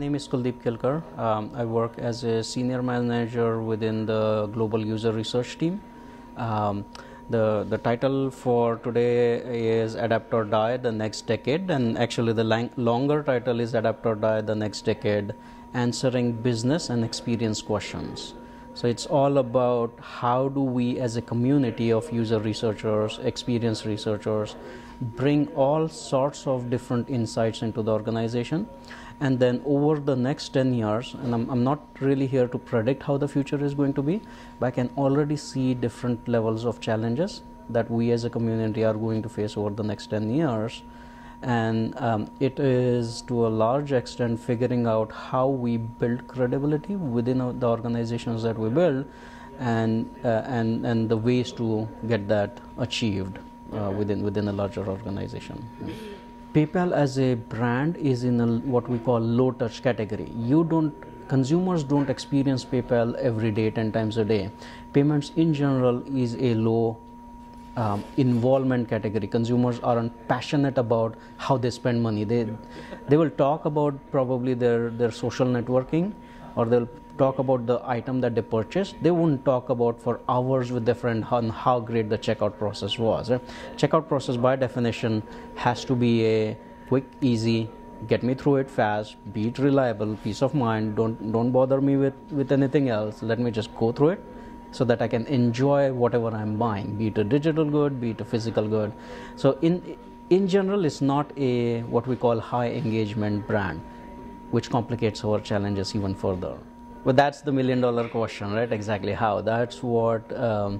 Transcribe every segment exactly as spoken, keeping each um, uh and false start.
name is Kuldeep Kilkar. Um, I work as a senior manager within the global user research team. Um, the the title for today is Adapt or Die, the next decade, and actually the lang longer title is Adapt or Die, the next decade, answering business and experience questions. So it's all about how do we as a community of user researchers, experience researchers, bring all sorts of different insights into the organization. And then over the next ten years, and I'm, I'm not really here to predict how the future is going to be, but I can already see different levels of challenges that we as a community are going to face over the next ten years. And um, it is to a large extent figuring out how we build credibility within the organizations that we build, and uh, and and the ways to get that achieved uh, within within a larger organization. Yeah. PayPal as a brand is in a, what we call low touch category. You don't consumers don't experience PayPal every day, ten times a day. Payments in general is a low Um, involvement category. Consumers aren't passionate about how they spend money. They they will talk about probably their their social networking, or they'll talk about the item that they purchased. They won't talk about for hours with their friend on how great the checkout process was. Right? Checkout process by definition has to be a quick, easy, get me through it fast, be it reliable, peace of mind. Don't don't bother me with with anything else. Let me just go through it, so that I can enjoy whatever I'm buying, be it a digital good, be it a physical good. So in in general, it's not a what we call high engagement brand, which complicates our challenges even further. But that's the million dollar question, right? Exactly how. That's what um,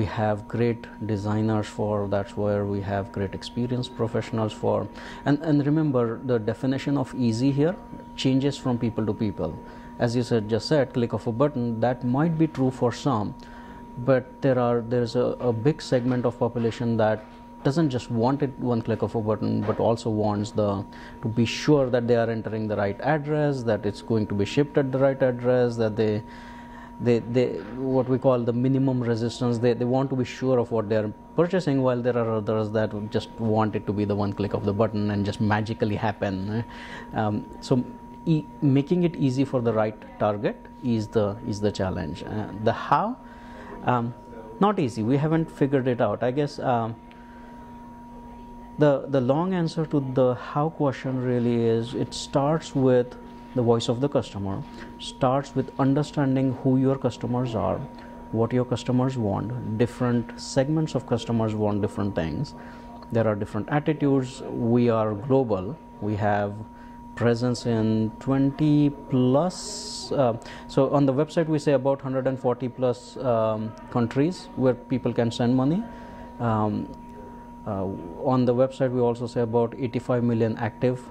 we have great designers for. That's where we have great experienced professionals for. And and remember, the definition of easy here changes from people to people. As you said, just said, click of a button, that might be true for some, but there are there's a, a big segment of population that doesn't just want it one click of a button, but also wants the to be sure that they are entering the right address, that it's going to be shipped at the right address, that they they they what we call the minimum resistance. They they want to be sure of what they're purchasing, while there are others that just want it to be the one click of the button and just magically happen. Um, so. E making it easy for the right target is the is the challenge. Uh, the how, um, not easy. We haven't figured it out. I guess um, the the long answer to the how question really is, it starts with the voice of the customer. Starts with understanding who your customers are, what your customers want. Different segments of customers want different things. There are different attitudes. We are global. We have presence in twenty plus, uh, so on the website we say about one hundred forty plus um, countries where people can send money. Um, uh, on the website we also say about eighty-five million active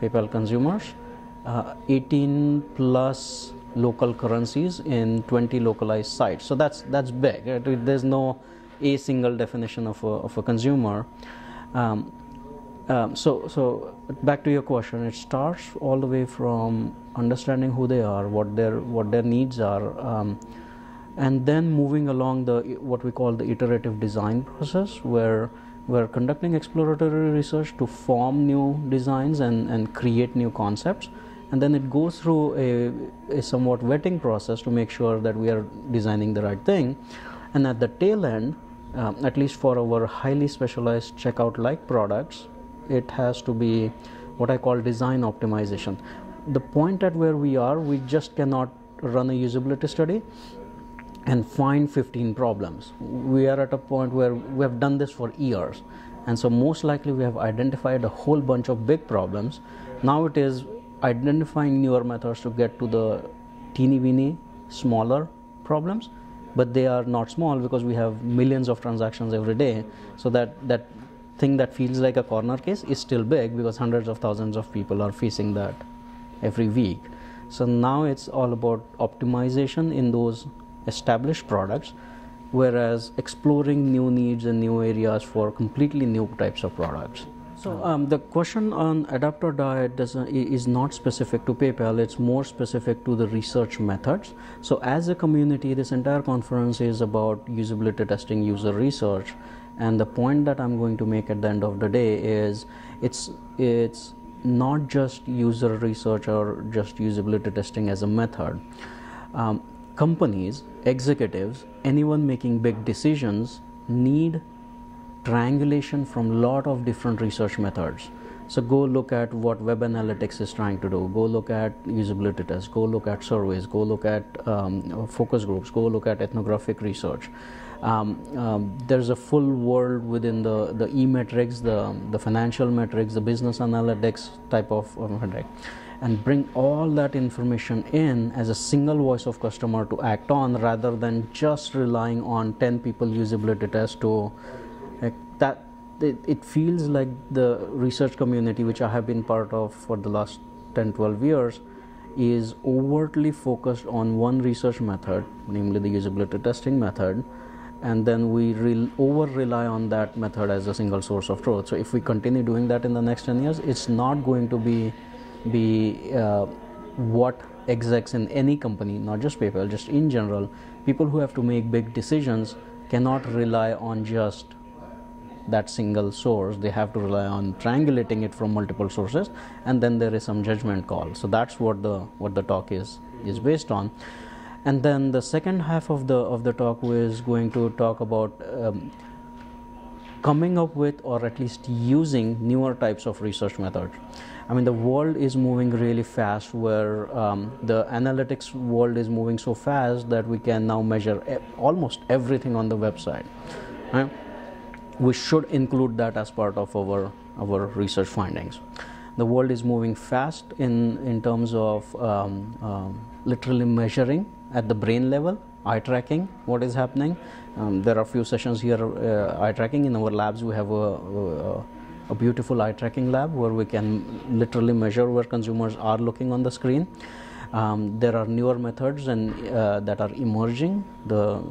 PayPal consumers, uh, eighteen plus local currencies in twenty localized sites. So that's that's big. Right? There's no a single definition of a, of a consumer. Um, Um, so, so back to your question, it starts all the way from understanding who they are, what their what their needs are, um, and then moving along the what we call the iterative design process, where we're conducting exploratory research to form new designs and and create new concepts, and then it goes through a, a somewhat vetting process to make sure that we are designing the right thing, and at the tail end, um, at least for our highly specialized checkout-like products, it has to be what I call design optimization. The point at where we are, we just cannot run a usability study and find fifteen problems. We are at a point where we have done this for years, and so most likely we have identified a whole bunch of big problems. Now it is identifying newer methods to get to the teeny-weeny smaller problems, but they are not small because we have millions of transactions every day, so that that thing that feels like a corner case is still big because hundreds of thousands of people are facing that every week. So now it's all about optimization in those established products, whereas exploring new needs and new areas for completely new types of products. So um, the question on adapt or die doesn't, is not specific to PayPal. It's more specific to the research methods. So as a community, this entire conference is about usability testing, user research. And the point that I'm going to make at the end of the day is, it's, it's not just user research or just usability testing as a method. Um, companies, executives, anyone making big decisions need triangulation from a lot of different research methods. So go look at what web analytics is trying to do, go look at usability tests, go look at surveys, go look at um, focus groups, go look at ethnographic research. Um, um, there's a full world within the, the e-metrics, the, the financial metrics, the business analytics type of, of and bring all that information in as a single voice of customer to act on, rather than just relying on ten people usability tests to like, that. It feels like the research community, which I have been part of for the last ten to twelve years, is overtly focused on one research method, namely the usability testing method, and then we re over rely on that method as a single source of truth. So if we continue doing that in the next ten years, it's not going to be be uh, what execs in any company, not just PayPal, just in general, people who have to make big decisions cannot rely on just that single source. They have to rely on triangulating it from multiple sources, and then there is some judgment call. So that's what the what the talk is is based on. And then the second half of the of the talk was going to talk about um, coming up with, or at least using, newer types of research methods. I mean, the world is moving really fast, where um, the analytics world is moving so fast that we can now measure e- almost everything on the website, right? We should include that as part of our, our research findings. The world is moving fast in, in terms of um, um, literally measuring at the brain level, eye tracking, what is happening. Um, there are a few sessions here, uh, eye tracking. In our labs, we have a, a, a beautiful eye tracking lab where we can literally measure where consumers are looking on the screen. Um, there are newer methods and uh, that are emerging, the,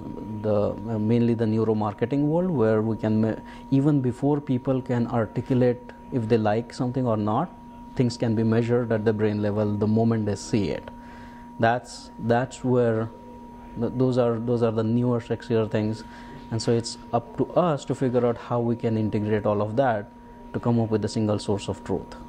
the, uh, mainly the neuromarketing world, where we can, even before people can articulate if they like something or not, things can be measured at the brain level the moment they see it. That's, that's where, th those are, those are the newer, sexier things. And so it's up to us to figure out how we can integrate all of that to come up with a single source of truth.